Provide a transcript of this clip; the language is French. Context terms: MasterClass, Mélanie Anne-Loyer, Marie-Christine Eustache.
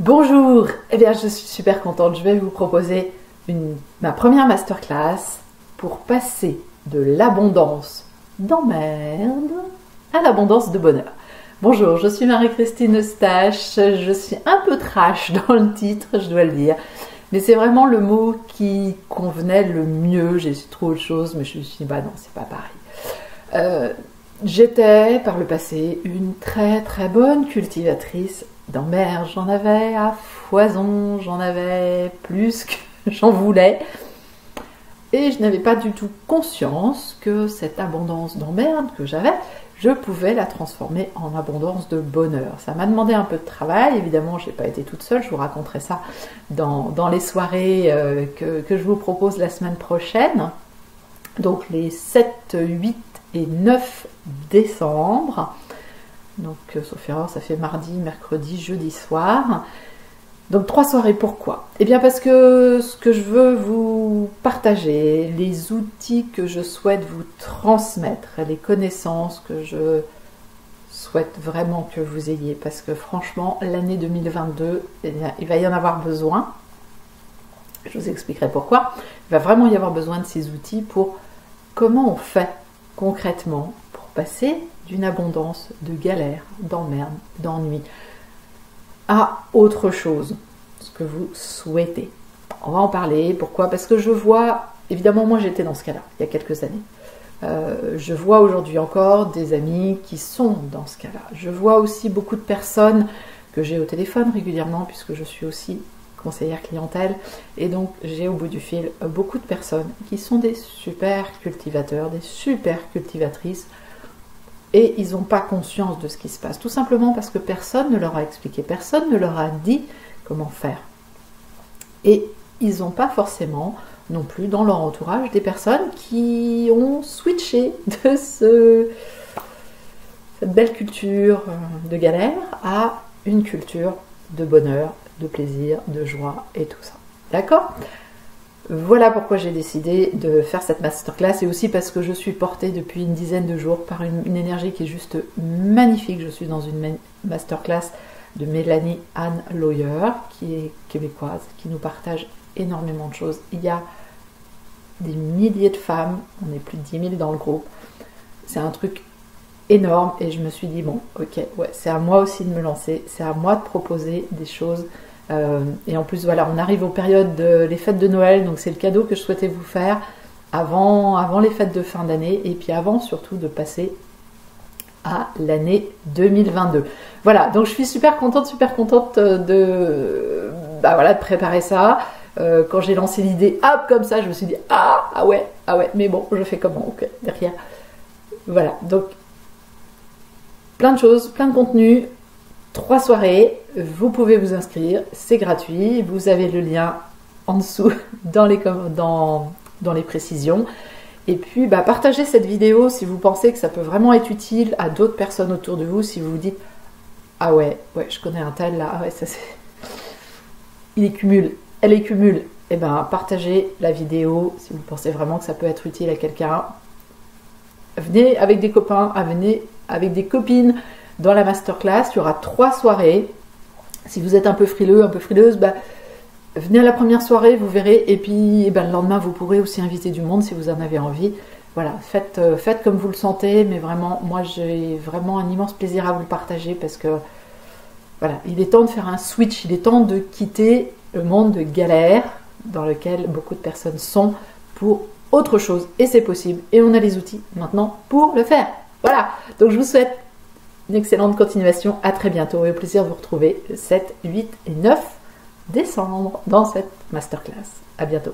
Bonjour, eh bien je suis super contente, je vais vous proposer ma première masterclass pour passer de l'abondance d'emmerde à l'abondance de bonheur. Bonjour, je suis Marie-Christine Eustache, je suis un peu trash dans le titre, je dois le dire, mais c'est vraiment le mot qui convenait le mieux. J'ai su trop de choses, mais je me suis dit, bah non, c'est pas pareil. J'étais par le passé une très très bonne cultivatrice d'emmerde, j'en avais à foison, j'en avais plus que j'en voulais. Et je n'avais pas du tout conscience que cette abondance d'emmerde que j'avais, je pouvais la transformer en abondance de bonheur. Ça m'a demandé un peu de travail, évidemment je n'ai pas été toute seule, je vous raconterai ça dans les soirées que je vous propose la semaine prochaine. Donc les 7, 8 et 9 décembre. Donc, sauf erreur, ça fait mardi, mercredi, jeudi soir. Donc, 3 soirées, pourquoi? Eh bien, parce que ce que je veux vous partager, les outils que je souhaite vous transmettre, les connaissances que je souhaite vraiment que vous ayez, parce que franchement, l'année 2022, eh bien, il va y en avoir besoin. Je vous expliquerai pourquoi. Il va vraiment y avoir besoin de ces outils pour comment on fait concrètement pour passer d'une abondance de galères, d'emmerdes, d'ennuis, à autre chose, ce que vous souhaitez. On va en parler, pourquoi? Parce que je vois, évidemment moi j'étais dans ce cas-là, il y a quelques années. Je vois aujourd'hui encore des amis qui sont dans ce cas-là. Je vois aussi beaucoup de personnes que j'ai au téléphone régulièrement, puisque je suis aussi conseillère clientèle, et donc j'ai au bout du fil beaucoup de personnes qui sont des super cultivateurs, des super cultivatrices, et ils n'ont pas conscience de ce qui se passe, tout simplement parce que personne ne leur a expliqué, personne ne leur a dit comment faire. Et ils n'ont pas forcément non plus dans leur entourage des personnes qui ont switché de cette belle culture de galère à une culture de bonheur, de plaisir, de joie et tout ça. D'accord ? Voilà pourquoi j'ai décidé de faire cette masterclass, et aussi parce que je suis portée depuis une dizaine de jours par une énergie qui est juste magnifique. Je suis dans une masterclass de Mélanie Anne-Loyer, qui est québécoise, qui nous partage énormément de choses. Il y a des milliers de femmes, on est plus de 10 000 dans le groupe. C'est un truc énorme, et je me suis dit, bon, ok, ouais, c'est à moi aussi de me lancer, c'est à moi de proposer des choses. Et en plus, voilà, on arrive aux périodes des fêtes de Noël, donc c'est le cadeau que je souhaitais vous faire avant les fêtes de fin d'année, et puis avant surtout de passer à l'année 2022. Voilà, donc je suis super contente de, bah voilà, de préparer ça. Quand j'ai lancé l'idée, hop, comme ça, je me suis dit, ah ouais, mais bon, je fais comment, ok, derrière. Voilà, donc plein de choses, plein de contenus. 3 soirées, vous pouvez vous inscrire, c'est gratuit, vous avez le lien en dessous dans les précisions. Et puis, bah, partagez cette vidéo si vous pensez que ça peut vraiment être utile à d'autres personnes autour de vous, si vous vous dites « Ah ouais, je connais un tel là, ah ouais, ça c'est... Il les cumule, elle les cumule ». Eh bien, partagez la vidéo si vous pensez vraiment que ça peut être utile à quelqu'un. Venez avec des copains, venez avec des copines. Dans la masterclass, il y aura 3 soirées. Si vous êtes un peu frileux, un peu frileuse, bah, venez à la première soirée, vous verrez. Et puis, le lendemain, vous pourrez aussi inviter du monde si vous en avez envie. Voilà, faites comme vous le sentez. Mais vraiment, moi, j'ai vraiment un immense plaisir à vous le partager, parce que, voilà, il est temps de faire un switch. Il est temps de quitter le monde de galère dans lequel beaucoup de personnes sont pour autre chose. Et c'est possible. Et on a les outils maintenant pour le faire. Voilà, donc je vous souhaite une excellente continuation, à très bientôt, et au plaisir de vous retrouver le 7, 8 et 9 décembre dans cette masterclass. À bientôt.